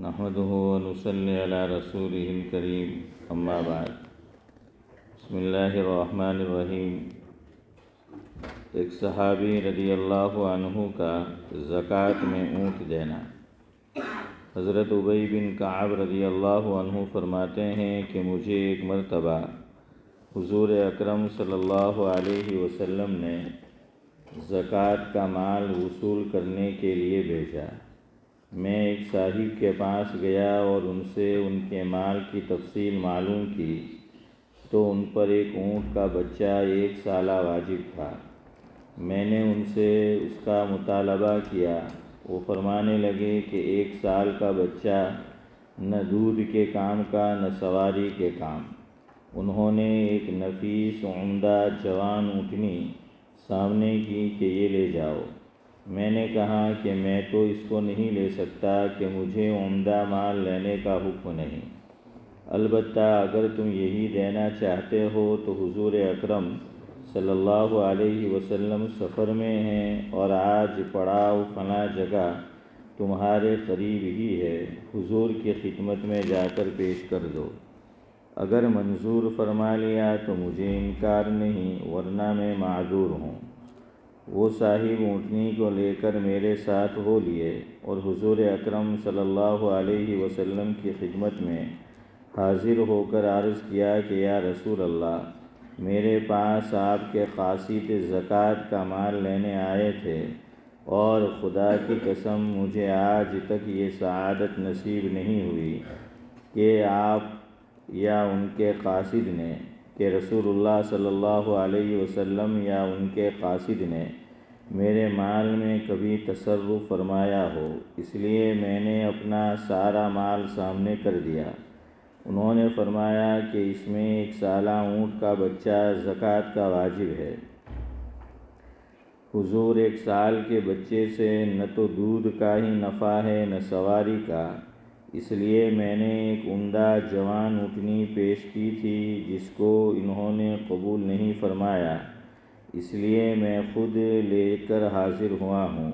नहमदुहु व नुसल्ली अला रसूलिहिल करीम अम्मा बाद। बिस्मिल्लाहिर्रहमानिर्रहीम। एक सहाबी रदियल्लाहु अन्हु का ज़कात में ऊँट देना। हज़रत उबई बिन काब रदियल्लाहु अन्हु फरमाते हैं कि मुझे एक मरतबा हुज़ूर अकरम सल्लल्लाहु अलैहि वसल्लम ने ज़कात का माल वसूल करने के लिए भेजा। मैं एक साहिब के पास गया और उनसे उनके माल की तफसील मालूम की तो उन पर एक ऊँट का बच्चा 1 साला वाजिब था। मैंने उनसे उसका मुतालबा किया। वो फरमाने लगे कि 1 साल का बच्चा न दूध के काम का न सवारी के काम। उन्होंने एक नफीस उम्दा जवान ऊँटनी सामने की कि ये ले जाओ। मैंने कहा कि मैं तो इसको नहीं ले सकता कि मुझे उम्दा माल लेने का हुक्म नहीं, अलबत्ता अगर तुम यही देना चाहते हो तो हुजूर अकरम सल्लल्लाहु अलैहि वसल्लम सफ़र में हैं और आज पड़ाव फना जगह तुम्हारे करीब ही है, हुजूर की खिदमत में जाकर पेश कर दो। अगर मंजूर फरमा लिया तो मुझे इनकार नहीं, वरना मैं माजूर हूँ। वो साहिब ऊँटनी को लेकर मेरे साथ हो लिए और हुजूर अकरम सल्लल्लाहु अलैहि वसल्लम की खिदमत में हाजिर होकर अर्ज़ किया कि या रसूल अल्लाह, मेरे पास आपके क़ासिद ज़कात का माल लेने आए थे और खुदा की कसम मुझे आज तक ये सआदत नसीब नहीं हुई कि आप या उनके क़ासिद ने कि रसूलुल्लाह सल्लल्लाहु अलैहि वसल्लम या उनके क़ासिद ने मेरे माल में कभी तसर्रुफ़ फरमाया हो, इसलिए मैंने अपना सारा माल सामने कर दिया। उन्होंने फरमाया कि इसमें 1 साला ऊँट का बच्चा ज़कात का वाजिब है। हुजूर 1 साल के बच्चे से न तो दूध का ही नफ़ा है न सवारी का, इसलिए मैंने एक उम्दा जवान ऊँटनी पेश की थी जिसको इन्होंने कबूल नहीं फरमाया, इसलिए मैं ख़ुद लेकर हाजिर हुआ हूँ।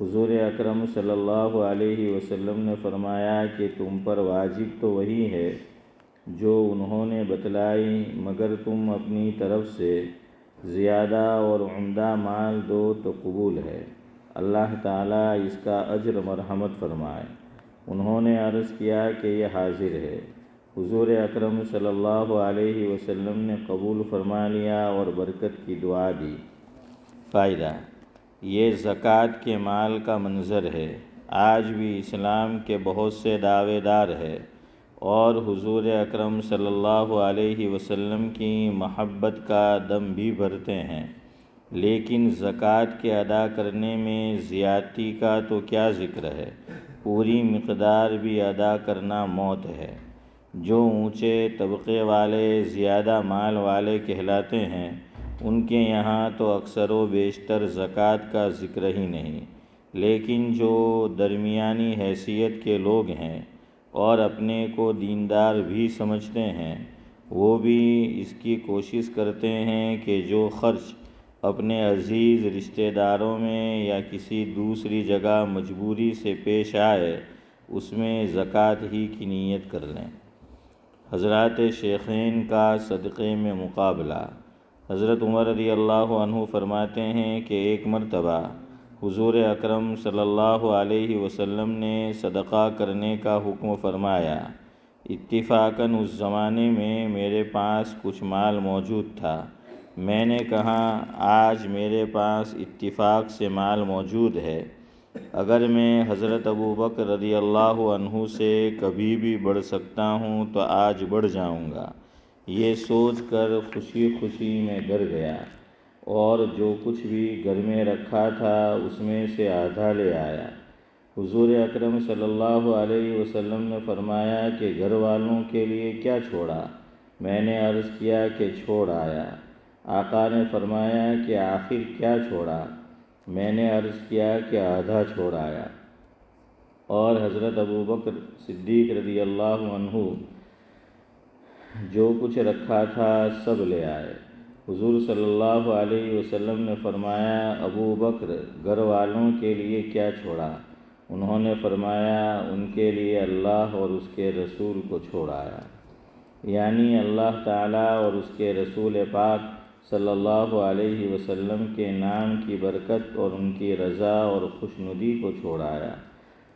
हुजूर अकरम सल्लल्लाहु अलैहि वसल्लम ने फरमाया कि तुम पर वाजिब तो वही है जो उन्होंने बतलाई, मगर तुम अपनी तरफ से ज़्यादा और उम्दा माल दो तो कबूल है। अल्लाह ताला इसका अज्र मरहमत फरमाए। उन्होंने अर्ज़ किया कि यह हाजिर है। हुजूर अकरम सल्लल्लाहु अलैहि वसल्लम ने कबूल फरमा लिया और बरकत की दुआ दी। फ़ायदा, ये ज़कात के माल का मंज़र है। आज भी इस्लाम के बहुत से दावेदार है और हुजूर अकरम सल्लल्लाहु अलैहि वसल्लम की महब्बत का दम भी भरते हैं, लेकिन ज़कात के अदा करने में ज़्यादती का तो क्या ज़िक्र है, पूरी मिक़दार भी अदा करना मौत है। जो ऊँचे तबक़े वाले ज़्यादा माल वाले कहलाते हैं, उनके यहाँ तो अक्सर व बेशतर ज़कात का ज़िक्र ही नहीं, लेकिन जो दरमियानी हैसियत के लोग हैं और अपने को दीनदार भी समझते हैं, वो भी इसकी कोशिश करते हैं कि जो खर्च अपने अजीज़ रिश्तेदारों में या किसी दूसरी जगह मजबूरी से पेश आए, उसमें ज़कात ही की नीयत कर लें। हज़रात शेखैन का सदक़े में मुकाबला। हज़रत उमर रदियल्लाहु अन्हु फरमाते हैं कि एक मरतबा हुज़ूर अकरम सल्लल्लाहु अलैहि वसल्लम ने सदक़ा करने का हुक्म फ़रमाया। इत्तिफ़ाक़न उस ज़माने में मेरे पास कुछ माल मौजूद था। मैंने कहा, आज मेरे पास इत्तिफ़ाक़ से माल मौजूद है, अगर मैं हज़रत अबू बकर रदियल्लाहु अन्हु से कभी भी बढ़ सकता हूँ तो आज बढ़ जाऊँगा। ये सोच कर खुशी खुशी मैं डर गया और जो कुछ भी घर में रखा था उसमें से आधा ले आया। हुज़ूर अकरम सल्लल्लाहु अलैहि वसल्लम ने फरमाया कि घर वालों के लिए क्या छोड़ा? मैंने अर्ज़ किया कि छोड़ आया। आका ने फरमाया कि आखिर क्या छोड़ा? मैंने अर्ज़ किया कि आधा छोड़ आया। और हज़रत अबू बकर सिद्दीक़ रदियल्लाहु अन्हु जो कुछ रखा था सब ले आए। हुज़ूर सल्लल्लाहु अलैहि वसल्लम ने फरमाया, अबू बकर, घर वालों के लिए क्या छोड़ा? उन्होंने फरमाया उनके लिए अल्लाह और उसके रसूल को छोड़ाया, यानी अल्लाह ताला और उसके रसूल पाक सल्लल्लाहु अलैहि वसल्लम के नाम की बरकत और उनकी रज़ा और खुशनुदी को छोड़ाया।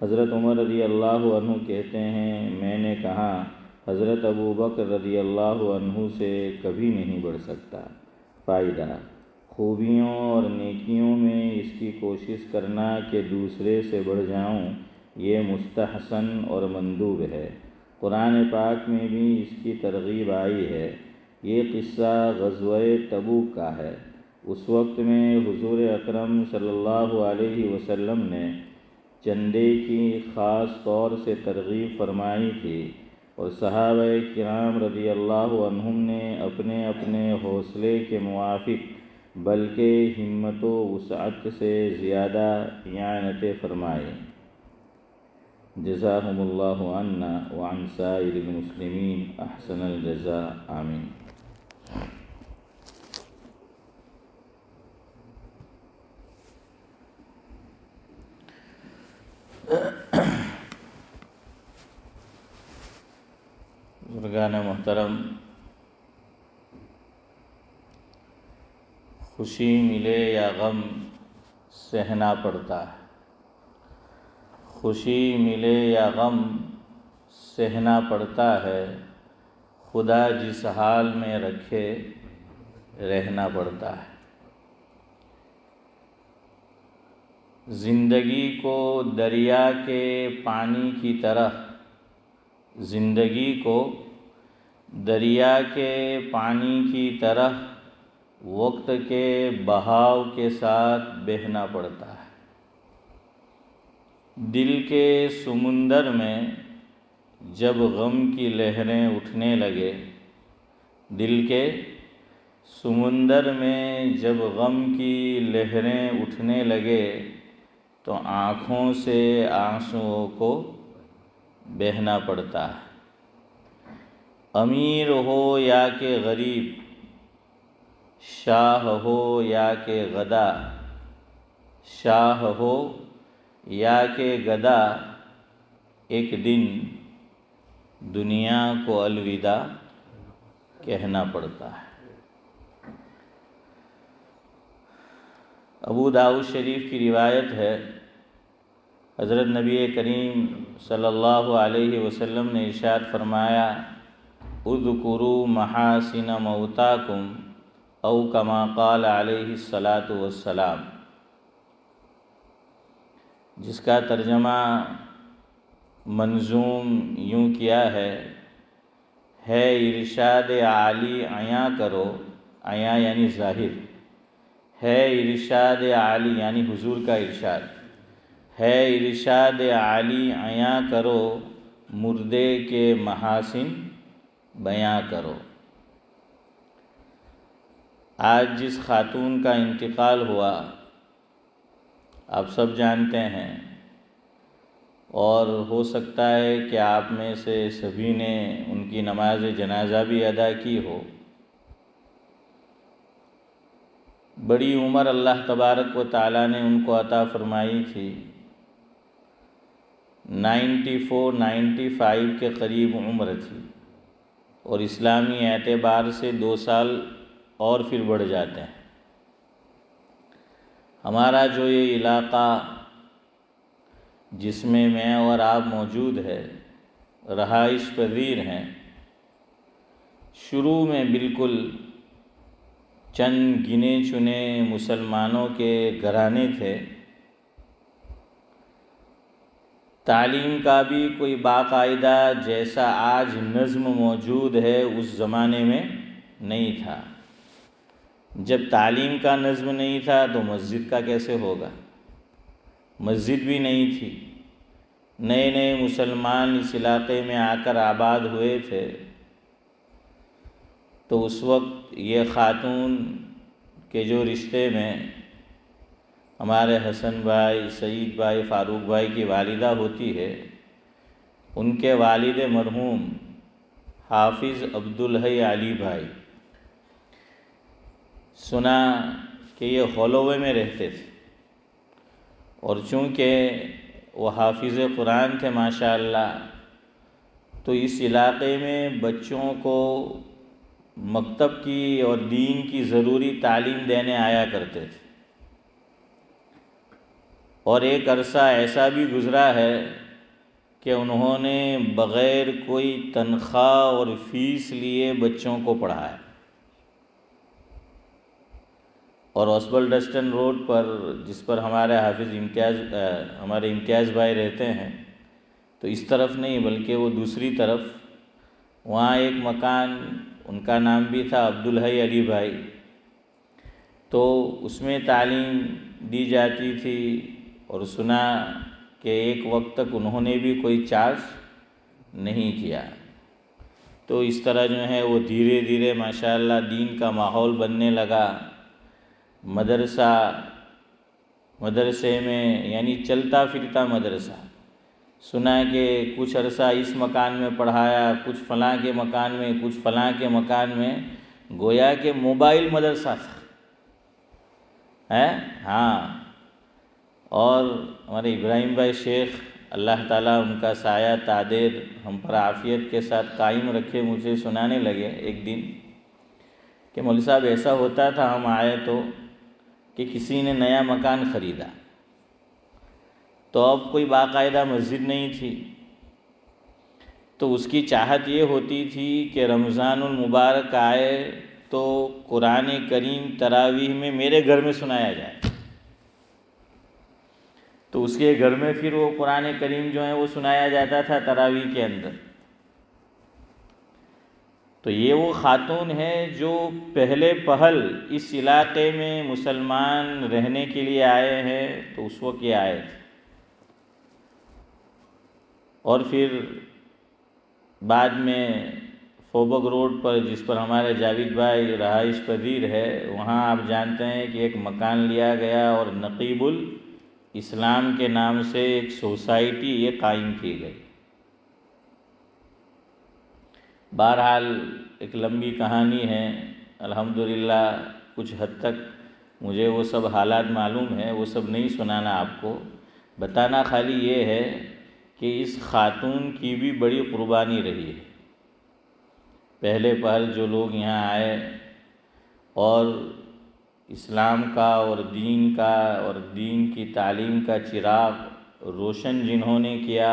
हज़रत उमर रज़ी अल्लाहु अन्हु कहते हैं, मैंने कहा हज़रत अबू बकर रज़ी अल्लाहु अन्हु से कभी नहीं बढ़ सकता। फ़ायदा, खूबियों और नेकियों में इसकी कोशिश करना कि दूसरे से बढ़ जाऊं, ये मुस्तहसन और मंदूब है। कुरान पाक में भी इसकी तरगीब आई है। ये किस्सा ग़ज़वा-ए तबूक का है। उस वक्त में हुज़ूर अकरम सल्लल्लाहु अलैहि वसल्लम ने चंदे की ख़ास तौर से तरगीब फरमाई थी और सहाबाए किराम रज़ी अल्लाहु अन्हुम ने अपने अपने हौसले के मुवाफ़िक बल्कि हिम्मत व वुसअत से ज़्यादा इआनत फरमाए। जज़ाहुमुल्लाहु अन्ना व अन साइरिल मुस्लिमीन अहसनल जज़ा, आमीन। बुज़ुर्गान मोहतरम, खुशी मिले या गम सहना पड़ता है, खुशी मिले या गम सहना पड़ता है, खुदा जिस हाल में रखे रहना पड़ता है। ज़िंदगी को दरिया के पानी की तरह, ज़िंदगी को दरिया के पानी की तरह वक्त के बहाव के साथ बहना पड़ता है। दिल के समुंदर में जब गम की लहरें उठने लगे, दिल के समुंदर में जब गम की लहरें उठने लगे तो आँखों से आंसुओं को बहना पड़ता है। अमीर हो या के गरीब, शाह हो या के गदा, शाह हो या के गदा, एक दिन दुनिया को अलविदा कहना पड़ता है। अबू दाऊद शरीफ की रिवायत है, हज़रत नबी करीम सल्लल्लाहु अलैहि वसल्लम ने इरशाद फरमाया, उज़्कुरू महासिन मौताकुम औ कमा क़ाल अलैहि सलातु वस्सलाम, जिसका तर्जमा मंजूम यूँ किया है इरशाद आली आया करो, आया यानी ज़ाहिर है, इरशाद आली यानी हुजूर का इरशाद है, इरशाद आली आया करो, मुर्दे के महासिन बयां करो। आज जिस खातून का इंतकाल हुआ आप सब जानते हैं और हो सकता है कि आप में से सभी ने उनकी नमाज जनाजा भी अदा की हो। बड़ी उम्र अल्लाह तबारक व ताला ने उनको अता फरमाई थी। 94-95 के करीब उम्र थी और इस्लामी एतबार से 2 साल और फिर बढ़ जाते हैं। हमारा जो ये इलाक़ा जिसमें मैं और आप मौजूद है, रहाइश पजीर हैं, शुरू में बिल्कुल चंद गिने चुने मुसलमानों के घराने थे। तालीम का भी कोई बाकायदा जैसा आज नज़्म मौजूद है उस ज़माने में नहीं था। जब तालीम का नज़्म नहीं था तो मस्जिद का कैसे होगा? मस्जिद भी नहीं थी। नए नए मुसलमान इस इलाक़े में आकर आबाद हुए थे तो उस वक्त ये ख़ातून के जो रिश्ते में हमारे हसन भाई, सईद भाई, फ़ारूक भाई की वालिदा होती है, उनके वालिद मरहूम हाफिज़ अब्दुल हई अली भाई, सुना कि ये होलोवे में रहते थे और चूँकि वो हाफिज़ कुरान थे माशाल्लाह। तो इस इलाक़े में बच्चों को मकतब की और दीन की ज़रूरी तालीम देने आया करते थे। और एक अरसा ऐसा भी गुज़रा है कि उन्होंने बग़ैर कोई तनख्वाह और फ़ीस लिए बच्चों को पढ़ाया। और ऑस्बल डस्टन रोड पर, जिस पर हमारे हाफिज़ हमारे इम्तियाज़ भाई रहते हैं, तो इस तरफ नहीं बल्कि वो दूसरी तरफ, वहाँ एक मकान, उनका नाम भी था अब्दुल हई अली भाई, तो उसमें तालीम दी जाती थी। और सुना कि एक वक्त तक उन्होंने भी कोई चार्ज नहीं किया। तो इस तरह जो है वो धीरे धीरे माशाल्लाह दीन का माहौल बनने लगा। मदरसे में यानी चलता फिरता मदरसा, सुना कि कुछ अरसा इस मकान में पढ़ाया, कुछ फ़लाँ के मकान में, कुछ फ़लाँ के मकान में, गोया के मोबाइल मदरसा था है। हाँ, और हमारे इब्राहिम भाई शेख, अल्लाह ताला उनका साया तादेर हम पर आफ़ियत के साथ कायम रखे, मुझे सुनाने लगे एक दिन कि मौलवी साहब ऐसा होता था, हम आए तो कि किसी ने नया मकान ख़रीदा, तो अब कोई बाकायदा मस्जिद नहीं थी, तो उसकी चाहत ये होती थी कि रमज़ानुल मुबारक आए तो कुरान करीम तरावीह में मेरे घर में सुनाया जाए। तो उसके घर में फिर वो कुरान करीम जो है वो सुनाया जाता था तरावीह के अंदर। तो ये वो खातून है जो पहले पहल इस इलाक़े में मुसलमान रहने के लिए आए हैं, तो उस वक़्त ये आए थे। और फिर बाद में फोबग रोड पर, जिस पर हमारे जावेद भाई रहाइश पदीर है, वहाँ आप जानते हैं कि एक मकान लिया गया और नक़ीबुल इस्लाम के नाम से एक सोसाइटी ये कायम की गई। बहरहाल एक लंबी कहानी है, अल्हम्दुलिल्लाह कुछ हद तक मुझे वो सब हालात मालूम है, वो सब नहीं सुनाना आपको, बताना खाली ये है कि इस खातून की भी बड़ी क़ुरबानी रही है। पहले पहल जो लोग यहाँ आए और इस्लाम का और दीन का और दीन की तालीम का चिराग रोशन जिन्होंने किया,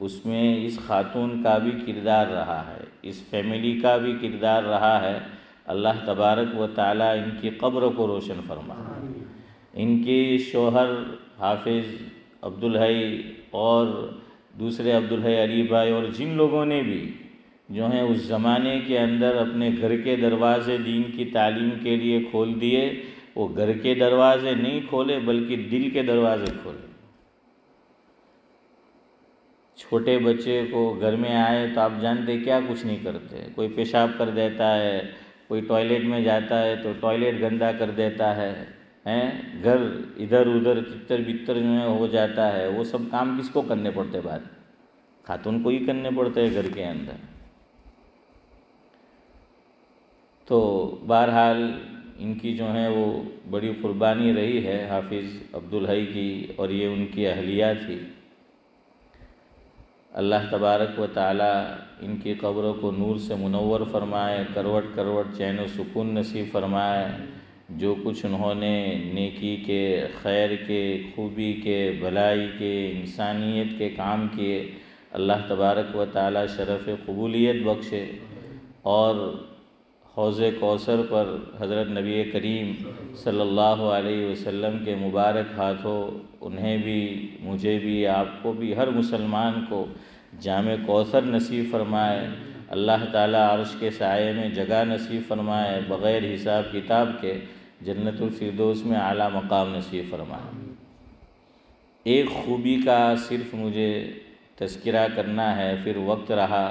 उसमें इस खातून का भी किरदार रहा है, इस फैमिली का भी किरदार रहा है। अल्लाह तबारक व ताला इनकी कब्र को रोशन फरमाए। इनके शोहर हाफिज़ अब्दुल हई और दूसरे अब्दुल हई अली भाई और जिन लोगों ने भी जो हैं उस ज़माने के अंदर अपने घर के दरवाज़े दीन की तालीम के लिए खोल दिए, वो घर के दरवाज़े नहीं खोले बल्कि दिल के दरवाज़े खोले। छोटे बच्चे को घर में आए तो आप जानते क्या कुछ नहीं करते, कोई पेशाब कर देता है, कोई टॉयलेट में जाता है तो टॉयलेट गंदा कर देता है, हैं, घर इधर उधर तितर बितर जो है हो जाता है। वो सब काम किसको करने पड़ते, बाद खातून को ही करने पड़ते हैं घर के अंदर। तो बहरहाल इनकी जो है वो बड़ी क़ुरबानी रही है हाफिज़ अब्दुल हई की, और ये उनकी अहलिया थी। अल्लाह तबारक व ताला इनकी कब्रों को नूर से मुनव्वर फ़रमाए, करवट करवट चैन सुकून नसीब फ़रमाए। जो कुछ उन्होंने नेकी के, खैर के, खूबी के, भलाई के, इंसानियत के काम किए, अल्लाह तबारक व ताला शरफ़ कबूलियत बख्शे। और हौज़े कौसर पर हज़रत नबी करीम सल्लल्लाहु अलैहि वसल्लम के मुबारक हाथों उन्हें भी, मुझे भी, आपको भी, हर मुसलमान को जामे कौसर नसीब फ़रमाए। अल्लाह ताला अर्श के साये में जगह नसीब फ़रमाए, बग़ैर हिसाब किताब के जन्नतुल फिरदौस में आला मकाम नसीब फ़रमाए। एक ख़ूबी का सिर्फ़ मुझे तज़किरा करना है, फिर वक्त रहा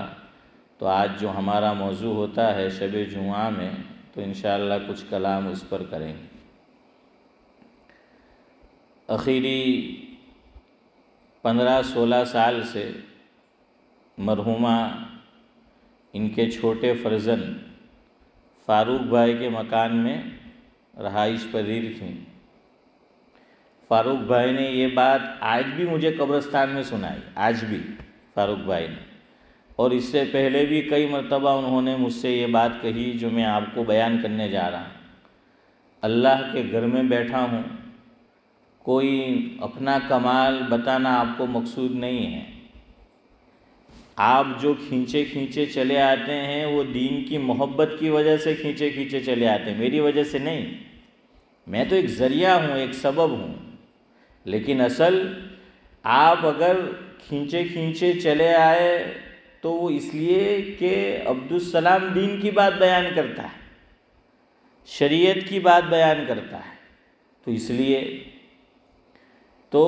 तो आज जो हमारा मौजू होता है शब जुमा में, तो इंशाअल्लाह कुछ कलाम उस पर करेंगे। आखिरी 15-16 साल से मरहुमा इनके छोटे फर्जन फ़ारूक भाई के मकान में रहाइश पजीर थी। फारूक भाई ने ये बात आज भी मुझे कब्रिस्तान में सुनाई, आज भी फारूक भाई ने, और इससे पहले भी कई मर्तबा उन्होंने मुझसे ये बात कही जो मैं आपको बयान करने जा रहा हूँ। अल्लाह के घर में बैठा हूँ, कोई अपना कमाल बताना आपको मकसूद नहीं है। आप जो खींचे खींचे चले आते हैं वो दीन की मोहब्बत की वजह से खींचे खींचे चले आते हैं, मेरी वजह से नहीं। मैं तो एक ज़रिया हूँ, एक सबब हूँ, लेकिन असल आप अगर खींचे खींचे चले आए तो वो इसलिए कि अब्दुल सलाम दीन की बात बयान करता है, शरीयत की बात बयान करता है, तो इसलिए। तो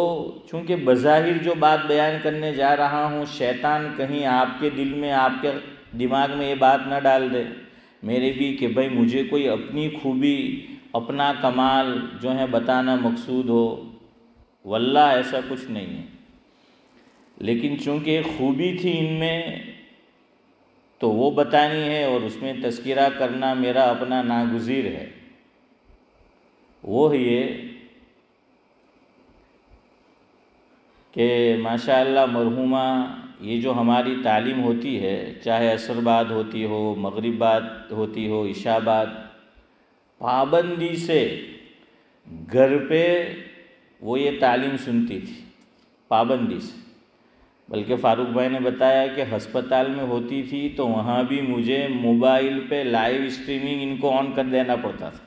चूँकि बज़ाहिर जो बात बयान करने जा रहा हूँ, शैतान कहीं आपके दिल में, आपके दिमाग में ये बात ना डाल दे मेरे भी कि भाई मुझे कोई अपनी खूबी, अपना कमाल जो है बताना मकसूद हो। वल्लाह ऐसा कुछ नहीं है, लेकिन चूँकि खूबी थी इनमें तो वो बतानी है, और उसमें तस्किरा करना मेरा अपना नागुज़ीर है। वो ये कि माशाअल्लाह मरहुमा ये जो हमारी तालीम होती है, चाहे असर बाद होती हो, मगरिब बाद होती हो, इशा बाद, पाबंदी से घर पे वो ये तालीम सुनती थी, पाबंदी से। बल्कि फ़ारूक भाई ने बताया कि हस्पताल में होती थी तो वहाँ भी मुझे मोबाइल पे लाइव स्ट्रीमिंग इनको ऑन कर देना पड़ता था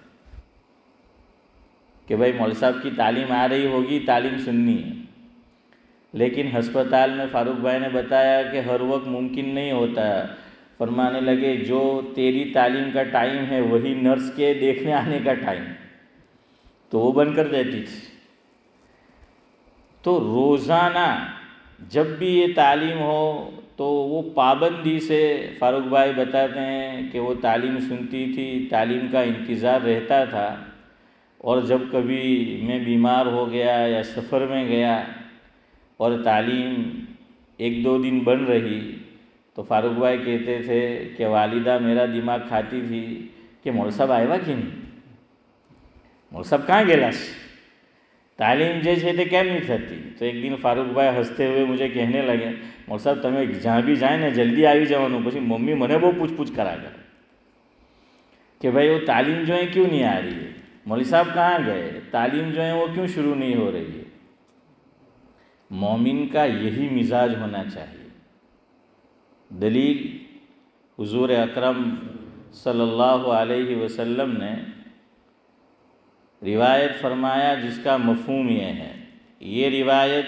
कि भाई मौलवी साहब की तालीम आ रही होगी, तालीम सुननी है। लेकिन हस्पताल में फ़ारूक भाई ने बताया कि हर वक्त मुमकिन नहीं होता। फरमाने लगे जो तेरी तालीम का टाइम है वही नर्स के देखने आने का टाइम, तो वो बंद कर देती थी। तो रोज़ाना जब भी ये तालीम हो तो वो पाबंदी से फ़ारूक भाई बताते हैं कि वो तालीम सुनती थी, तालीम का इंतज़ार रहता था। और जब कभी मैं बीमार हो गया या सफ़र में गया और तालीम एक दो दिन बन रही तो फ़ारूक भाई कहते थे कि वालिदा मेरा दिमाग खाती थी कि मौलवी साहब आया कि नहीं, मौलवी साहब कहाँ गेलास, તાલીમ જે છે તે કેમ નહીં થતી। તો એક દિન ફારૂકભાઈ હસતે હુએ મુજે કહેને લગે મોર સાહેબ તમે જ્યાં બી જાય ને જલ્દી આવી જવાનું, પછી મમ્મી મને બહુ પૂછપૂછ કરા કરે કે ભાઈ वो તાલીમ जो है क्यों नहीं आ रही है, मौलवी साहब कहाँ गए, तालीम जो है वो क्यों शुरू नहीं हो रही है। मोमिन का यही मिजाज होना चाहिए। दलील हुजूर अकरम सल्लल्लाहु अलैहि वसल्लम ने रिवायत फरमाया जिसका मफ़हूम यह है, ये रिवायत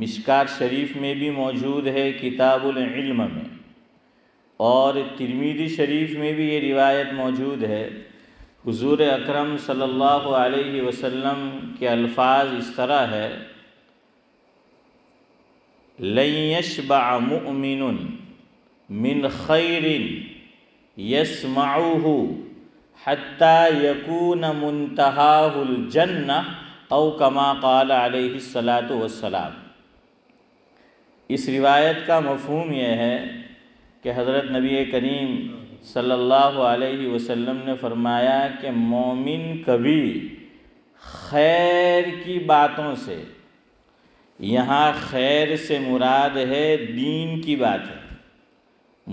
मिशकात शरीफ में भी मौजूद है, किताबुल इल्म में, और तिरमिज़ी शरीफ में भी ये रिवायत मौजूद है। हुजूर अकरम सल्लल्लाहु अलैहि वसल्लम के अल्फाज इस तरह है, लन यश्बअ मुमिनुन मिन खैरिन यसमअहु हत्ता यकून मुंतहाहुल जन्ना औ कमा क़ाल अलैहि सलातु वस्सलाम। इस रिवायत का मफ़हूम यह है कि हज़रत नबी करीम सल्लल्लाहु अलैहि वसल्लम ने फ़रमाया कि मोमिन कभी खैर की बातों से, यहाँ खैर से मुराद है दीन की बात है।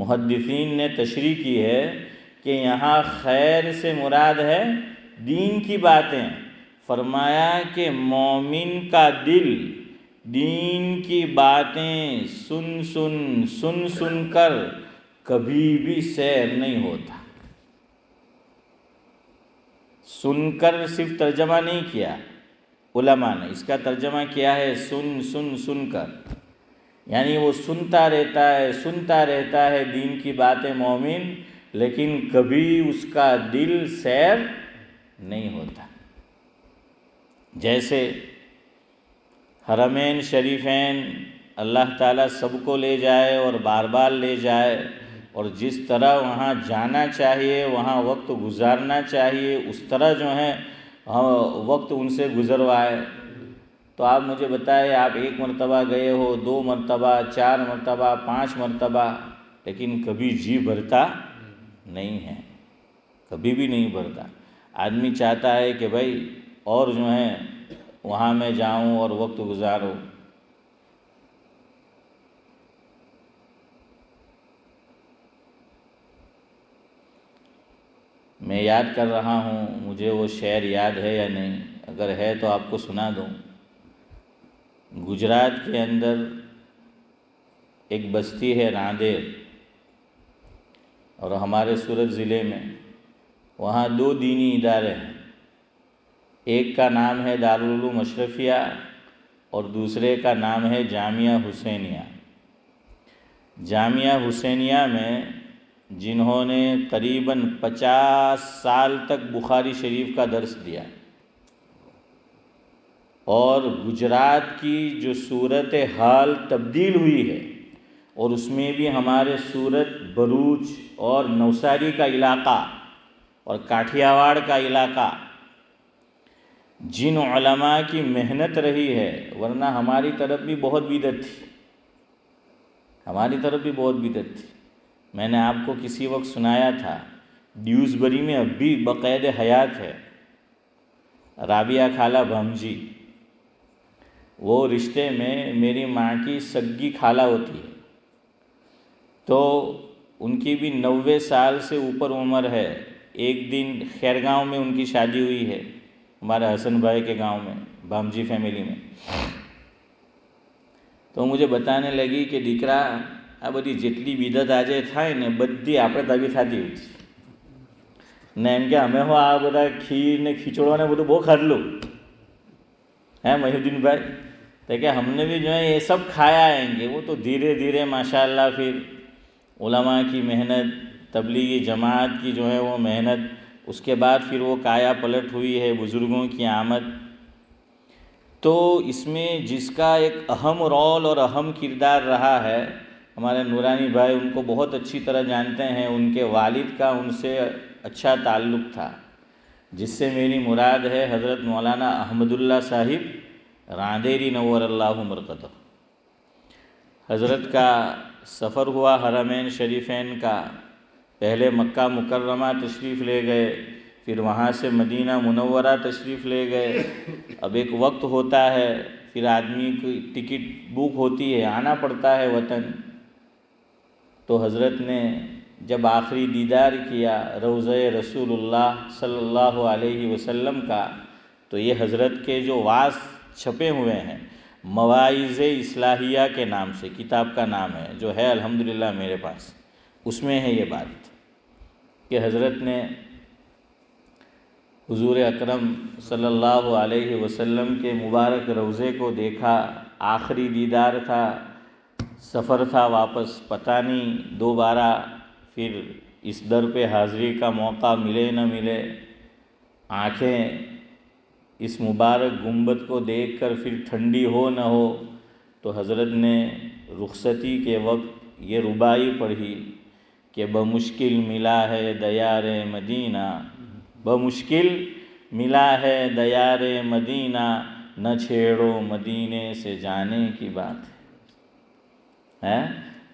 मुहद्दिसीन ने तशरीह की है कि यहाँ खैर से मुराद है दीन की बातें। फरमाया कि मोमिन का दिल दीन की बातें सुन सुन कर कभी भी सैर नहीं होता। सुनकर सिर्फ तर्जमा नहीं किया उलमा ने, इसका तर्जमा किया है सुन कर, यानी वो सुनता रहता है दीन की बातें मोमिन, लेकिन कभी उसका दिल सैर नहीं होता। जैसे हरमैन शरीफैन अल्लाह ताला सबको ले जाए और बार बार ले जाए, और जिस तरह वहाँ जाना चाहिए, वहाँ वक्त गुजारना चाहिए, उस तरह जो है वक्त उनसे गुजरवाए। तो आप मुझे बताएं, आप एक मरतबा गए हो, दो मरतबा, चार मरतबा, पाँच मरतबा, लेकिन कभी जी भरता नहीं है, कभी भी नहीं भरता। आदमी चाहता है कि भाई और जो है वहाँ मैं जाऊँ और वक्त गुजारूँ। मैं याद कर रहा हूँ, मुझे वो शेर याद है या नहीं, अगर है तो आपको सुना दूँ। गुजरात के अंदर एक बस्ती है रांदेर, और हमारे सूरत ज़िले में वहाँ दो दीनी इदारे हैं। एक का नाम है दारुल उलूम अशरफिया और दूसरे का नाम है जामिया हुसैनिया। जामिया हुसैनिया में जिन्होंने करीबन 50 साल तक बुखारी शरीफ का दर्स दिया, और गुजरात की जो सूरत हाल तब्दील हुई है, और उसमें भी हमारे सूरत, भरूच और नवसारी का इलाक़ा और काठियावाड़ का इलाक़ा, जिन उलमा की मेहनत रही है, वरना हमारी तरफ भी बहुत बिदअत थी, मैंने आपको किसी वक्त सुनाया था। ड्यूसबरी में अब भी बक़ैद हयात है राबिया खाला भमजी। वो रिश्ते में मेरी माँ की सग्गी खाला होती है, तो उनकी भी 90 साल से ऊपर उम्र है। एक दिन खैरगांव में उनकी शादी हुई है, हमारे हसन भाई के गांव में, भमजी फैमिली में। तो मुझे बताने लगी कि दीकरा, आ बड़ी જેટલી વિદત આજે થાય ને બધી આપણે તાવી થતી હતી ને, એમ કે અમે હો આ બધા ખીર ને ખીચડો ને બધું બહુ ખાધલું હે મહીદીનભાઈ, તો કે हमने भी जो है ये सब खाया आएंगे। वो तो धीरे धीरे माशाल्लाह फिर उलमा की मेहनत, तबलीगी जमात की जो है वो मेहनत, उसके बाद फिर वो काया पलट हुई है बुज़ुर्गों की आमद। तो इसमें जिसका एक अहम रोल और अहम किरदार रहा है, हमारे नूरानी भाई उनको बहुत अच्छी तरह जानते हैं, उनके वालिद का उनसे अच्छा ताल्लुक़ था, जिससे मेरी मुराद है हज़रत मौलाना अहमदुल्ला साहिब रांदेरी नव्वरल्लाहु मरकतहू। हज़रत का सफ़र हुआ हरमैन शरीफ़ैन का, पहले मक्का मुकर्रमा तशरीफ़ ले गए, फिर वहाँ से मदीना मुनव्वरा तशरीफ़ ले गए। अब एक वक्त होता है, फिर आदमी की टिकट बुक होती है, आना पड़ता है वतन। तो हज़रत ने जब आखिरी दीदार किया रोज़े रसूलुल्लाह सल्लल्लाहु अलैहि वसल्लम का, तो ये हज़रत के जो वास छपे हुए हैं मवाइज़े इस्लाहिया के नाम से, किताब का नाम है जो है, अल्हम्दुलिल्लाह मेरे पास, उसमें है ये बात कि हज़रत ने हुज़ूर अकरम सल्लल्लाहु अलैहि वसल्लम के मुबारक रोज़े को देखा। आखिरी दीदार था, सफ़र था, वापस पता नहीं दोबारा फिर इस दर पे हाज़री का मौका मिले न मिले। आँखें इस मुबारक गुंबद को देखकर फिर ठंडी हो न हो, तो हज़रत ने रुखसती के वक्त ये रुबाई पढ़ी कि बमुश्किल मिला है दयारे मदीना, बमुश्किल मिला है दयारे मदीना, न छेड़ो मदीने से जाने की बात है।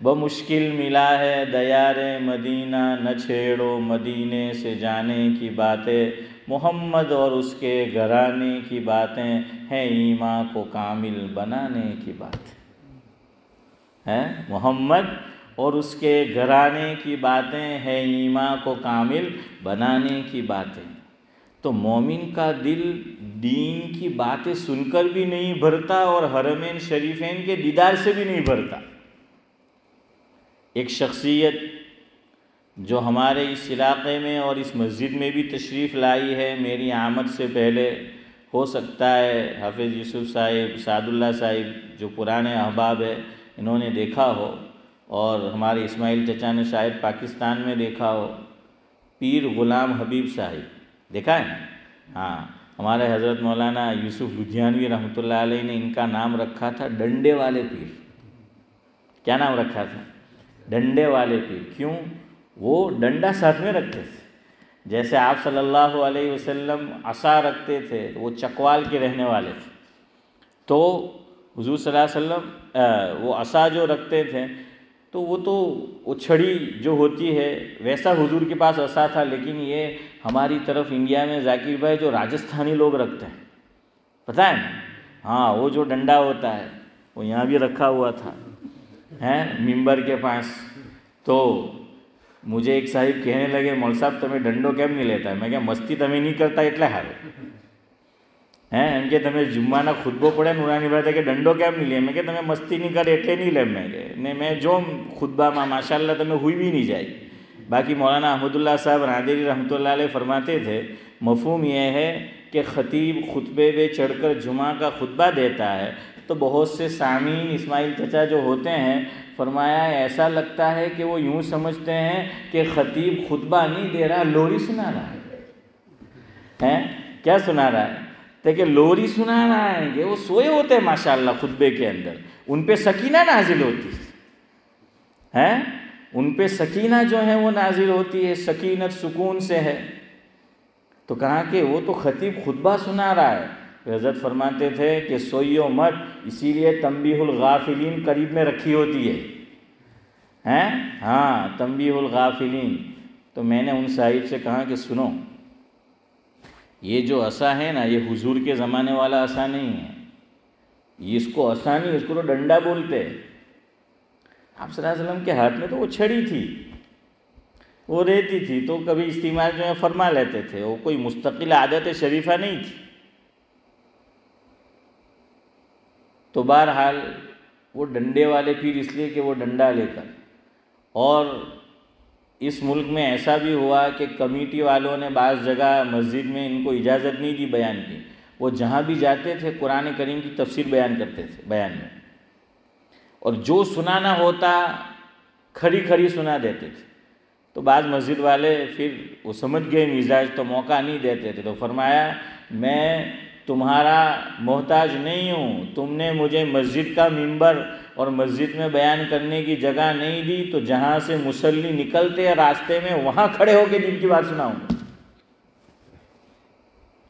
बमुश्किल मिला है दयारे मदीना, न छेड़ो मदीने से जाने की बातें, मोहम्मद और उसके घराने की बातें हैं, ईमान को कामिल बनाने की बात हैं, मोहम्मद और उसके घराने की बातें हैं, ईमान को कामिल बनाने की बातें। तो मोमिन का दिल दीन की बातें सुनकर भी नहीं भरता और हरमैन शरीफैन के दीदार से भी नहीं भरता। एक शख्सियत जो हमारे इस इलाक़े में और इस मस्जिद में भी तशरीफ़ लाई है मेरी आमद से पहले, हो सकता है हाफिज़ यूसुफ़ साहिब, सादुल्ला साहिब जो पुराने अहबाब है, इन्होंने देखा हो, और हमारे इस्माइल चचा ने शायद पाकिस्तान में देखा हो, पीर ग़ुलाम हबीब साहिब देखा है। हाँ, हमारे हज़रत मौलाना यूसुफ़ लुधियानवी रहमतुल्लाह अलैह ने इनका नाम रखा था डंडे वाले पीर। क्या नाम रखा था? डंडे वाले पीर। क्यों? वो डंडा साथ में रखते थे। जैसे आप सल्लल्लाहु अलैहि वसल्लम असा रखते थे, तो वो चकवाल के रहने वाले थे, तो हुजूर सल्लल्लाहु अलैहि वसल्लम वो असा जो रखते थे, तो वो छड़ी जो होती है वैसा हुजूर के पास असा था। लेकिन ये हमारी तरफ इंडिया में, जाकिर भाई, जो राजस्थानी लोग रखते हैं, पता है ना? हाँ, वो जो डंडा होता है वो यहाँ भी रखा हुआ था हैं मिंबर के पास। तो मुझे एक साहिब कहने लगे, मौल साहब तमें डंडो केम नहीं लेता है? मैं क्या मस्ती तमें नहीं करता एटले हारो हैं? एम के तमें जुम्माना खुतबो पड़े ने उनानी बाते के डंडो केम नहीं ले? मैं क्या तमें मस्ती नहीं करे एटले नहीं ले? मैं ने मैं जो खुतबा में माशाल्लाह तमें हुई भी नहीं जाए। बाकी मौलाना अहमदुल्ला साहब नादेरी रहमतुल्लाह अलैह फरमाते थे, मफहूम यह है कि खतीब खुतबे पर चढ़कर जुमा का खुतबा देता है तो बहुत से सामीन इस्माइल चचा जो होते हैं, फरमाया ऐसा लगता है कि वो यूँ समझते हैं कि खतीब खुतबा नहीं दे रहा, लोरी सुना रहा है। क्या सुना रहा है? तो कि लोरी सुना रहा है कि वो सोए होते हैं माशाल्लाह खुतबे के अंदर, उन पर सकीना नाजिल होती है, उन पर सकीना जो है वो नाजिल होती है, सकीनत सुकून से है। तो कहा कि वो तो खतीब खुतबा सुना रहा है। हज़रत फरमाते थे कि सोइयो मत, इसीलिए तंबीहुल गाफिलीन करीब में रखी होती है हैं। हाँ, तंबीहुल गाफिलीन। तो मैंने उन साहिब से कहा कि सुनो, ये जो असा है ना, ये हुजूर के ज़माने वाला असा नहीं है, इसको असा नहीं, इसको तो डंडा बोलते हैं। आप सल्लल्लाहु अलैहि वसल्लम के हाथ में तो वो छड़ी थी, वो रहती थी, तो कभी इस्तेमाल जो है फरमा लेते थे, वो कोई मुस्तकिल आदत शरीफा नहीं थी। तो बहरहाल वो डंडे वाले पीर इसलिए कि वो डंडा लेकर, और इस मुल्क में ऐसा भी हुआ कि कमेटी वालों ने बाज़ जगह मस्जिद में इनको इजाज़त नहीं दी बयान की, वो जहाँ भी जाते थे कुरान करीम की तफसीर बयान करते थे बयान में, और जो सुनाना होता खरी खरी सुना देते थे। तो बाज़ मस्जिद वाले फिर वो समझ गए मिजाज, तो मौका नहीं देते थे। तो फरमाया, मैं तुम्हारा मोहताज नहीं हूँ, तुमने मुझे मस्जिद का मिंबर और मस्जिद में बयान करने की जगह नहीं दी, तो जहाँ से मुसल्ली निकलते हैं रास्ते में वहाँ खड़े होकर दिन की बात सुनाऊँ,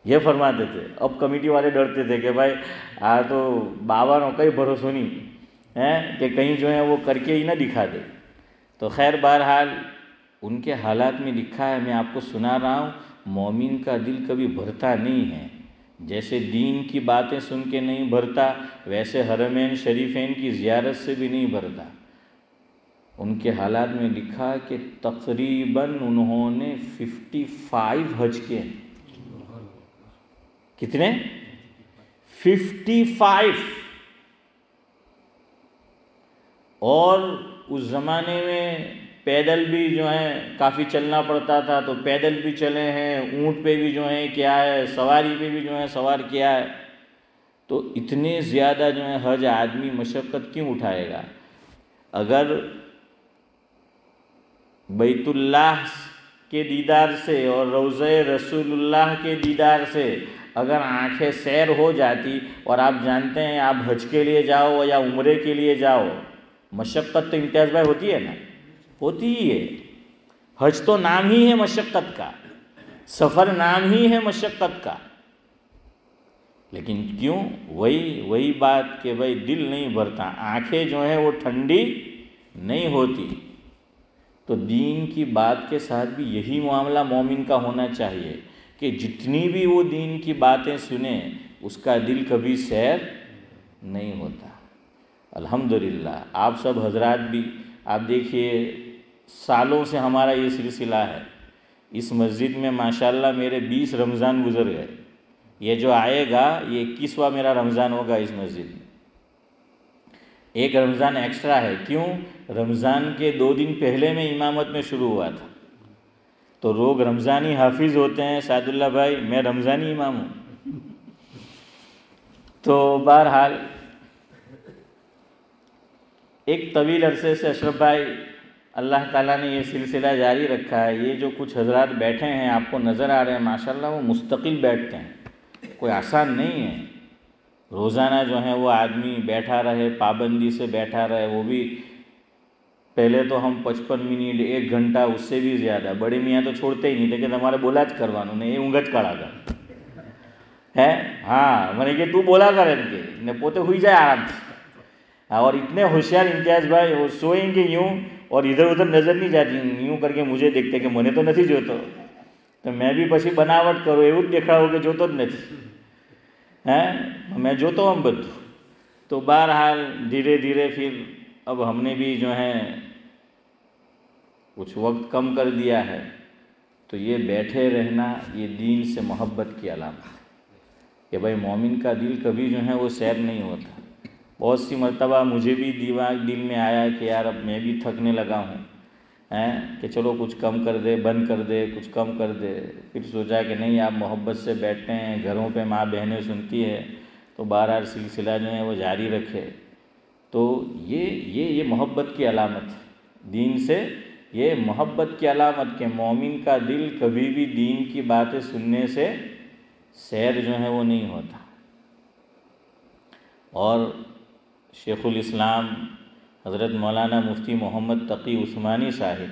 ये फरमाते थे। अब कमेटी वाले डरते थे कि भाई हाँ तो बाबा नो कहीं भरोसा नहीं है कि कहीं जो है वो करके ही ना दिखा दे। तो खैर बहरहाल उनके हालात में लिखा है, मैं आपको सुना रहा हूँ, मोमिन का दिल कभी भरता नहीं है, जैसे दीन की बातें सुन के नहीं भरता वैसे हरमैन शरीफैन की ज़ियारत से भी नहीं भरता। उनके हालात में लिखा कि तकरीबन उन्होंने 55 हज किए। कितने? 55। और उस ज़माने में पैदल भी जो है काफ़ी चलना पड़ता था, तो पैदल भी चले हैं, ऊँट पे भी जो है क्या है, सवारी पे भी जो है सवार किया है। तो इतने ज़्यादा जो है हज आदमी मशक्क़त क्यों उठाएगा? अगर बैतुल्लाह के दीदार से और रोज़े रसूलुल्लाह के दीदार से अगर आंखें सैर हो जाती, और आप जानते हैं आप हज के लिए जाओ या उम्रे के लिए जाओ, मशक्क़त तो इम्तियाज़ भाई होती है ना, होती ही है। हज तो नाम ही है मशक्क़त का, सफ़र नाम ही है मशक्क़त का, लेकिन क्यों? वही बात कि भाई दिल नहीं भरता, आंखें जो है वो ठंडी नहीं होती। तो दीन की बात के साथ भी यही मामला मोमिन का होना चाहिए कि जितनी भी वो दीन की बातें सुने उसका दिल कभी सैर नहीं होता। अल्हम्दुलिल्लाह आप सब हजरात भी, आप देखिए सालों से हमारा ये सिलसिला है, इस मस्जिद में माशाल्लाह मेरे 20 रमज़ान गुजर गए, ये जो आएगा ये 21वां मेरा रमज़ान होगा इस मस्जिद में। एक रमज़ान एक्स्ट्रा है, क्यों? रमज़ान के 2 दिन पहले मैं इमामत में शुरू हुआ था, तो लोग रमज़ानी हाफिज़ होते हैं। सादुल्ला भाई मैं रमज़ानी इमाम हूँ। तो बहरहाल एक तवील अरसे से अशरफ भाई, अल्लाह ताला ने ये सिलसिला जारी रखा है। ये जो कुछ हजरात बैठे हैं आपको नज़र आ रहे हैं माशाल्लाह, वो मुस्तकिल बैठते हैं, कोई आसान नहीं है रोज़ाना जो है वो आदमी बैठा रहे, पाबंदी से बैठा रहे, वो भी पहले तो हम 55 मिनट 1 घंटा उससे भी ज़्यादा। बड़े मियाँ तो छोड़ते ही नहीं थे कि हमारे बोला ज करवा ने ऊँगज काढ़ा कर है। हाँ मैंने कि तू बोला कर इनके ने पोते हुई जाए आराम से। और इतने होशियार इम्तियाज़ भाई, वो सोएंगे यूँ और इधर उधर नज़र नहीं जाती, यूँ करके मुझे देखते कि मने तो नहीं जोतो, तो मैं भी पछी बनावट करो एवं देखा हो कि जोतो ज नहीं। हैं, मैं जो तो हम बद। तो बहरहाल धीरे धीरे फिर अब हमने भी जो है कुछ वक्त कम कर दिया है। तो ये बैठे रहना ये दीन से मोहब्बत की अलामत है कि भाई मोमिन का दिल कभी जो है वो सैर नहीं होता। बहुत सी मर्तबा मुझे भी दिल में आया कि यार अब मैं भी थकने लगा हूँ हैं, कि चलो कुछ कम कर दे, बंद कर दे, कुछ कम कर दे। फिर सोचा कि नहीं, आप मोहब्बत से बैठते हैं, घरों पे माँ बहनें सुनती है, तो बार-बार सिलसिला जो है वो जारी रखे। तो ये मोहब्बत की अलामत है दीन से, ये मोहब्बत की अलामत के मोमिन का दिल कभी भी दीन की बातें सुनने से सैर जो है वो नहीं होता। और शेखुल इस्लाम हज़रत मौलाना मुफ्ती मोहम्मद तकी उस्मानी साहिब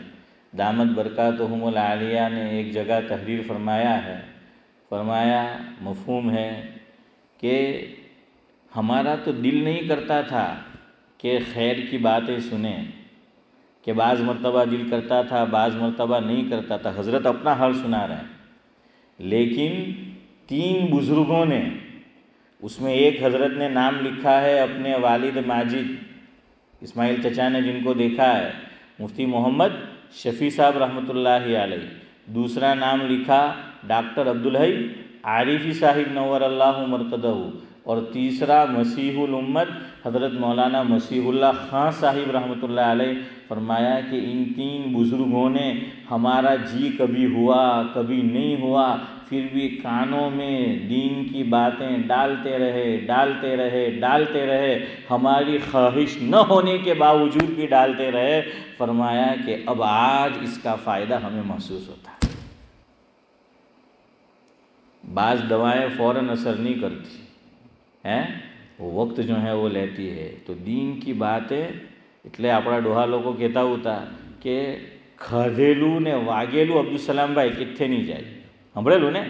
दामत बरकातहुमुल आलिया ने एक जगह तहरीर फरमाया मफ़हूम है कि हमारा तो दिल नहीं करता था कि खैर की बातें सुने, कि बाज़ मरतबा दिल करता था, बाज़ मरतबा नहीं करता था। हज़रत अपना हाल सुना रहे हैं, लेकिन तीन बुज़ुर्गों ने, उसमें एक हज़रत ने नाम लिखा है अपने वालिद माजिद इस्माइल चचा ने, जिनको देखा है मुफ्ती मोहम्मद शफ़ी साहब रहमतुल्लाही अलैह। दूसरा नाम लिखा डॉक्टर अब्दुल हई आरिफी साहिब नवरल्लाहु मरकदहु। और तीसरा मसीहुल उम्मत हज़रत मौलाना मसीहुल्लाह खां साहिब रहमतुल्लाह अलैह। फरमाया कि इन तीन बुज़ुर्गों ने हमारा जी कभी हुआ कभी नहीं हुआ, फिर भी कानों में दीन की बातें डालते रहे। हमारी ख्वाहिश न होने के बावजूद भी डालते रहे। फरमाया कि अब आज इसका फ़ायदा हमें महसूस होता है। बाज़ दवाएं फ़ौरन असर नहीं करती हैं, वो वक्त जो है वो लेती है। तो दीन की बातें એટલે આપણા ડોહા લોકો કહેતા હોતા કે ખાધેલું ને વાગેલું અબ્દુલ સલામ ભાઈ કિથે નહીં જાય। સાંભળેલું ને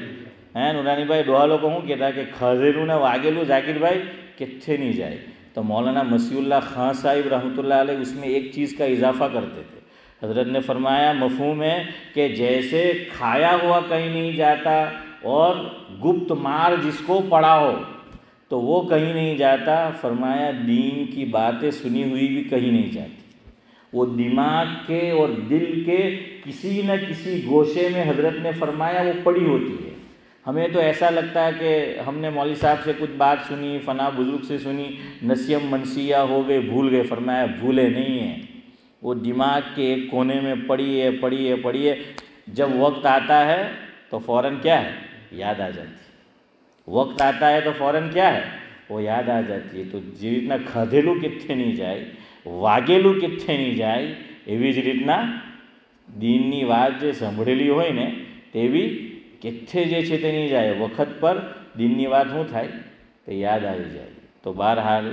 હે નુરાની ભાઈ, ડોહા લોકો શું કહેતા કે ખાધેલું ને વાગેલું જાકીરભાઈ કિથે નહીં જાય। તો મૌલાના મસીહુલ્લાહ ખાન સાહેબ रहमतुल्लाह अलैह उसमें एक चीज़ का इजाफा करते थे। हजरत ने फरमाया मफहूम है कि जैसे खाया हुआ कहीं नहीं जाता और गुप्त मार जिसको पड़ा हो तो वो कहीं नहीं जाता, फरमाया दीन की बातें सुनी हुई भी कहीं नहीं जाती। वो दिमाग के और दिल के किसी न किसी गोशे में, हजरत ने फरमाया, वो पड़ी होती है। हमें तो ऐसा लगता है कि हमने मौलवी साहब से कुछ बात सुनी, फ़ना बुज़ुर्ग से सुनी, नसीहत मनसिया हो गए, भूल गए। फरमाया भूले नहीं हैं, वो दिमाग के एक कोने में पड़ी है। जब वक्त आता है तो फ़ौरन क्या है, याद आ जाती है। वक्त आता है तो फ़ौरन क्या है, वो याद आ जाती है। तो जी रीतना खाधेलू किथे नहीं જાય, વાગેલું किथे नहीं જાય, એવી જ રીતના દીનની વાત જે સાંભળેલી હોય ને તેવી કિથે જે છે તે નહીં જાય। વખત પર દીનની વાત શું થાય તો યાદ આવી જાય। તો બહરહાલ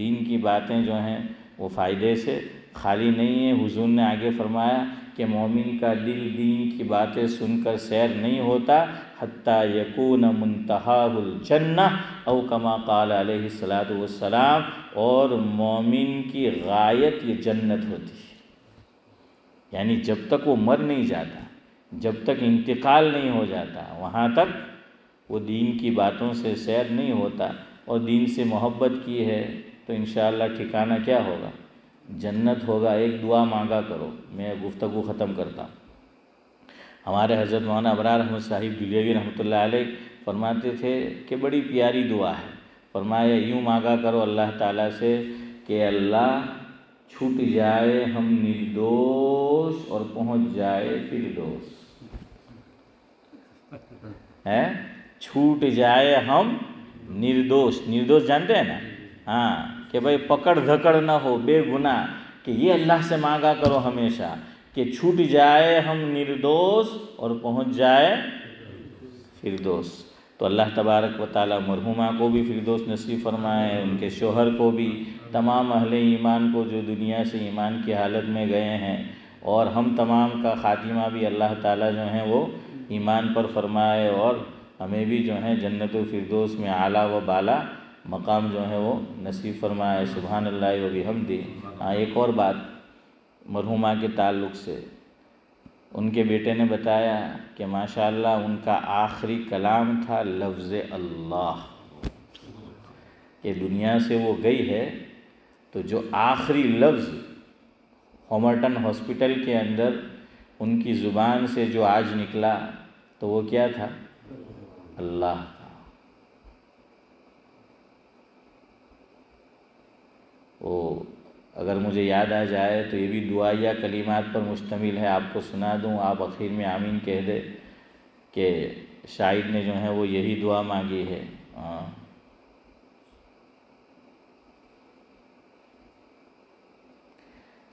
દીન કી બાतें जो हैं वो फ़ायदे से खाली नहीं है। हुजूर ने आगे फरमाया कि मोमिन का दिल दीन की बातें सुनकर सैर नहीं होता। हत्ता यकून मुंतहाहुल जन्नह औ कमा क़ाल अलैहि सलातु वस्सलाम। और मोमिन की गायत ये जन्नत होती है, यानी जब तक वो मर नहीं जाता, जब तक इंतकाल नहीं हो जाता, वहाँ तक वो दीन की बातों से सैर नहीं होता। और दीन से मोहब्बत की है तो इंशाअल्लाह ठिकाना क्या होगा, जन्नत होगा। एक दुआ मांगा करो, मैं गुफ्तगू ख़त्म करता हूँ। हमारे हज़रत मौलाना अबरार अहमद साहिब दिल्ली रहमतुल्लाह अलैह फरमाते थे कि बड़ी प्यारी दुआ है। फरमाया यूँ मांगा करो अल्लाह ताला से कि अल्लाह छूट जाए हम निर्दोष और पहुँच जाए फिरदोस। है छूट जाए हम निर्दोष, निर्दोष जानते हैं ना, हाँ, कि भाई पकड़ धकड़ ना हो, बेगुनाह। कि ये अल्लाह से मांगा करो हमेशा कि छूट जाए हम निर्दोष और पहुंच जाए फिरदोस। तो अल्लाह तबारक व ताला मरहुमा को भी फिरदोस नसीब फरमाए, उनके शोहर को भी, तमाम अहले ईमान को जो दुनिया से ईमान की हालत में गए हैं। और हम तमाम का ख़ातिमा भी अल्लाह ताला जो है वो ईमान पर फरमाए, और हमें भी जो है जन्नतुल फिरदोस में आला व बाला मकाम जो है वो नसीब फरमाए। सुभान अल्लाह व बिहमदी। हाँ, एक और बात मरहुमा के ताल्लुक़ से, उनके बेटे ने बताया कि माशाल्लाह उनका आखिरी कलाम था लफ्ज़ अल्लाह। कि दुनिया से वो गई है, तो जो आखिरी लफ्ज़ होमर्टन हॉस्पिटल के अंदर उनकी ज़ुबान से जो आज निकला तो वो क्या था? अल्लाह था। वो अगर मुझे याद आ जाए तो ये भी दुआया कलिमात पर मुश्तमिल है, आपको सुना दूं, आप आखिर में आमीन कह दे कि शायद ने जो है वो यही दुआ मांगी है।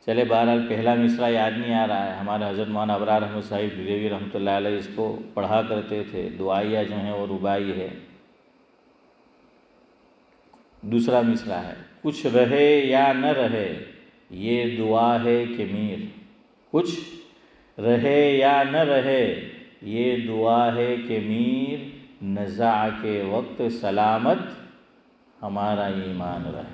चले बहरहाल पहला मिसरा याद नहीं आ रहा है। हमारे हज़रत मौलाना अबरार अहमद साहिब बरेलवी रहमतुल्लाह अलैह इसको पढ़ा करते थे। दुआइया जो है वो रुबाई है। दूसरा मिसरा है, कुछ रहे या न रहे ये दुआ है कि मीर, कुछ रहे या न रहे ये दुआ है कि मीर, नज़ा के वक्त सलामत हमारा ईमान रहे।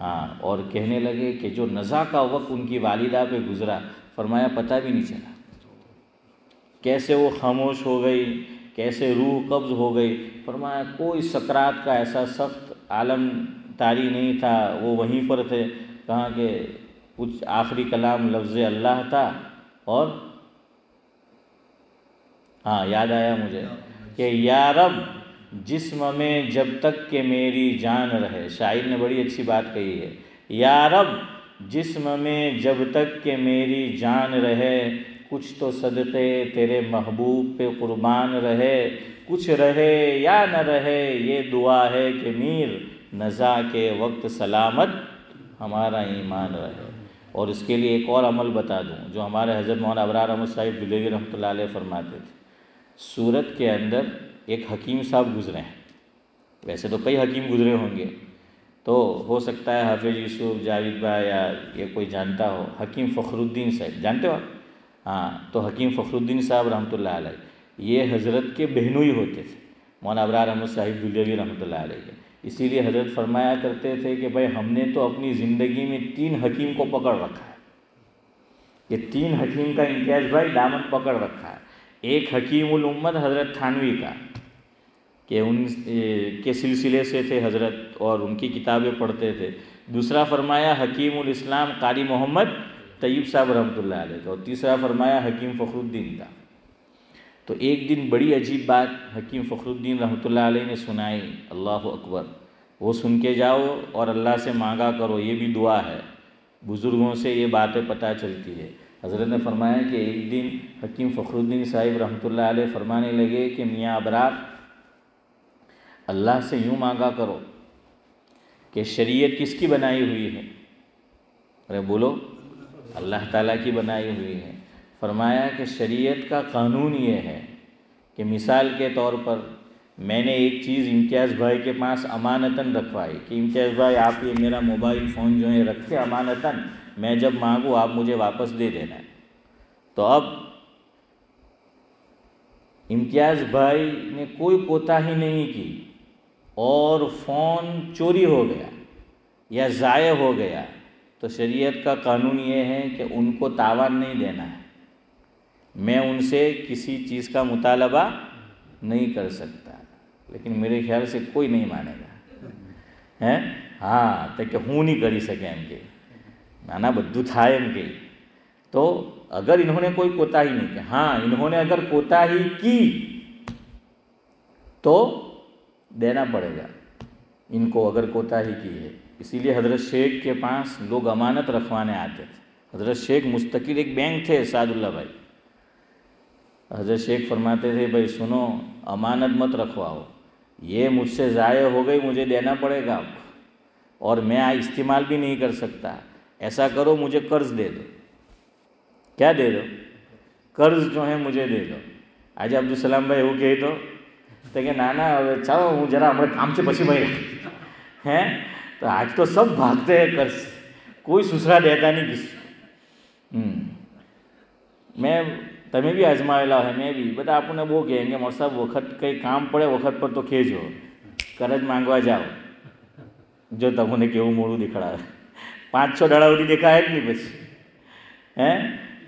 हाँ, और कहने लगे कि जो नज़ा का वक्त उनकी वालिदा पे गुज़रा, फरमाया पता भी नहीं चला कैसे वो खामोश हो गई, कैसे रूह कब्ज़ हो गई। फरमाया कोई सकरात का ऐसा सख्त आलम तारी नहीं था, वो वहीं पर थे। कहाँ के कुछ आखिरी कलाम लफ्ज़ अल्लाह था। और हाँ याद आया मुझे कि या रब जिस्म में जब तक के मेरी जान रहे। शायर ने बड़ी अच्छी बात कही है, या रब जिस्म में जब तक के मेरी जान रहे, कुछ तो सदक़े तेरे महबूब पे क़ुरबान रहे, कुछ रहे या न रहे ये दुआ है कि मीर, नज़ा के वक्त सलामत हमारा ईमान रहे। और इसके लिए एक और अमल बता दूँ जो हमारे हज़रत मौलाना अबरार अहमद साहिब बरेलवी रहमतुल्लाह अलैह फरमाते थे। सूरत के अंदर एक हकीम साहब गुज़रे हैं, वैसे तो कई हकीम गुज़रे होंगे, तो हो सकता है हाफिज़ यूसुफ, जावेद भाई या ये कोई जानता हो, हकीम फ़खरुद्दीन साहब जानते हो आप? हाँ, तो हकीम फ़खरुद्दीन साहब रहमतुल्लाह अलैह ये हज़रत के बहनोई होते थे मौलाना अबरार अहमद साहिब बरेलवी रहमतुल्लाह अलैह। इसीलिए हज़रत फरमाया करते थे कि भाई हमने तो अपनी ज़िंदगी में 3 हकीम को पकड़ रखा है, ये 3 हकीम का इम्तियाज़ भाई दामन पकड़ रखा है। एक हकीमुल उम्मत हज़रत थानवी का, कि उन के सिलसिले से थे हज़रत और उनकी किताबें पढ़ते थे। दूसरा फरमाया हकीमुल इस्लाम कारी मोहम्मद तैयब साहब रहमतुल्लाह अलैह का। और तीसरा फरमाया हकीम फ़खरुद्दीन का। तो एक दिन बड़ी अजीब बात हकीम फ़खरुद्दीन रहमतुल्लाह अलैह ने सुनाई, अल्लाह अकबर। वो सुन के जाओ और अल्लाह से मांगा करो, ये भी दुआ है, बुज़ुर्गों से ये बातें पता चलती है। हज़रत ने फरमाया कि एक दिन हकीम फ़खरुद्दीन साहिब रहमतुल्लाह अलैह फरमाने लगे कि मियाँ अबरार, अल्लाह से यूँ मांगा करो कि शरीयत किसकी बनाई हुई है? अरे बोलो, अल्लाह ताला की बनाई हुई है। फरमाया कि शरीयत का कानून ये है कि मिसाल के तौर पर मैंने एक चीज़ इम्तियाज़ भाई के पास अमानतन रखवाई कि इम्तियाज़ भाई आप ये मेरा मोबाइल फ़ोन जो है रखते अमानतन, मैं जब मांगूँ आप मुझे वापस दे देना। तो अब इम्तियाज़ भाई ने कोई कोताही नहीं की और फ़ोन चोरी हो गया या ज़ाये हो गया, तो शरीयत का कानून ये है कि उनको तावान नहीं देना है। मैं उनसे किसी चीज़ का मुतालबा नहीं कर सकता, लेकिन मेरे ख्याल से कोई नहीं मानेगा हैं। हाँ, तो कि हूँ नहीं करी सके एम के माना बद्दू था एम के। तो अगर इन्होंने कोई कोताही नहीं की, हाँ इन्होंने अगर कोताही की तो देना पड़ेगा इनको, अगर कोताही की है। इसीलिए हज़रत शेख के पास लोग अमानत रखवाने आते थे। हज़रत शेख मुस्तकिल एक बैंक थे सादुल्ला भाई। हज़रत शेख फरमाते थे भाई सुनो, अमानत मत रखवाओ, ये मुझसे ज़ाये हो गई, मुझे देना पड़ेगा आपको, और मैं इस्तेमाल भी नहीं कर सकता। ऐसा करो मुझे कर्ज़ दे दो। क्या दे दो? कर्ज़ जो है मुझे दे दो। आज अब्दुल सलाम भाई वो कहे तो कि नाना चलो हूँ जरा हमारे काम से बची भाई हैं। तो आज तो सब भागते हैं कर्ज, कोई सुसरा देता नहीं किसी। मैं तमें भी आजमावेला है, मैं भी बता आपने वो कहेंगे मोर साहब वक्त कहीं काम पड़े वक्त पर तो खेजो, कर्ज मांगवा जाओ जो तमने केवू मोड़ू दिखड़ा 500 डाड़ा उठी देखा है नहीं बस हैं।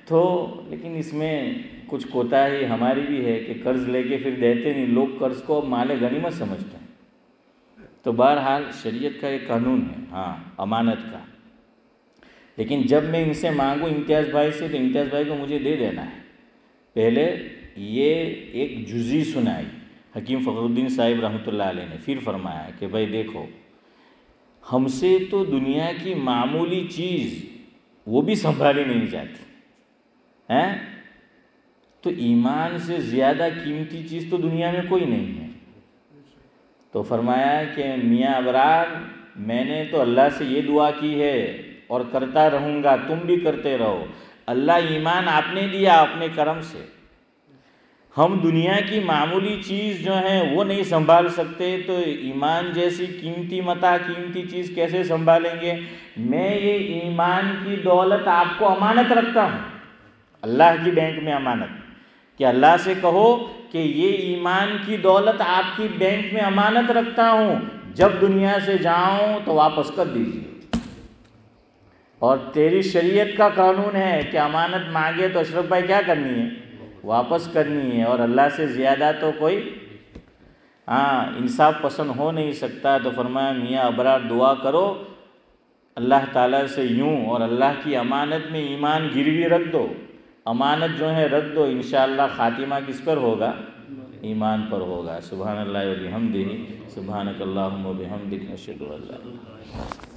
तो लेकिन इसमें कुछ कोताही हमारी भी है कि कर्ज़ लेके फिर देते नहीं। लोग कर्ज़ को माले गनीमत समझते हैं। तो बहरहाल शरीयत का एक कानून है, हाँ, अमानत का। लेकिन जब मैं इनसे मांगूँ इम्तियाज़ भाई से, तो इम्तियाज़ भाई को मुझे दे देना है। पहले ये एक जुजी सुनाई हकीम फ़खरुद्दीन साहिब रहमतुल्लाह अलैह ने, फिर फरमाया कि भाई देखो, हमसे तो दुनिया की मामूली चीज़ वो भी संभाली नहीं जाती है, तो ईमान से ज़्यादा कीमती चीज़ तो दुनिया में कोई नहीं है। तो फरमाया कि मियाँ अबरार, मैंने तो अल्लाह से ये दुआ की है और करता रहूँगा, तुम भी करते रहो। अल्लाह ईमान आपने दिया अपने करम से, हम दुनिया की मामूली चीज़ जो है वो नहीं संभाल सकते, तो ईमान जैसी कीमती मता, कीमती चीज़ कैसे संभालेंगे। मैं ये ईमान की दौलत आपको अमानत रखता हूँ, अल्लाह की बैंक में अमानत, कि अल्लाह से कहो कि ये ईमान की दौलत आपकी बैंक में अमानत रखता हूँ, जब दुनिया से जाऊँ तो वापस कर दीजिए। और तेरी शरीयत का कानून है कि अमानत मांगे तो अशरफ भाई क्या करनी है, वापस करनी है, और अल्लाह से ज़्यादा तो कोई हाँ इंसाफ पसंद हो नहीं सकता। तो फरमाया मियाँ अबरार दुआ करो अल्लाह ताला से यूँ, और अल्लाह की अमानत में ईमान गिरवी रख दो, अमानत जो है रख दो, इंशाअल्लाह खातिमा किस पर होगा, ईमान पर होगा। सुभानअल्लाह व बिहम्दिही, सुभानकल्लाहुम्मा व बिहम्दिक, अशहदु अल्ला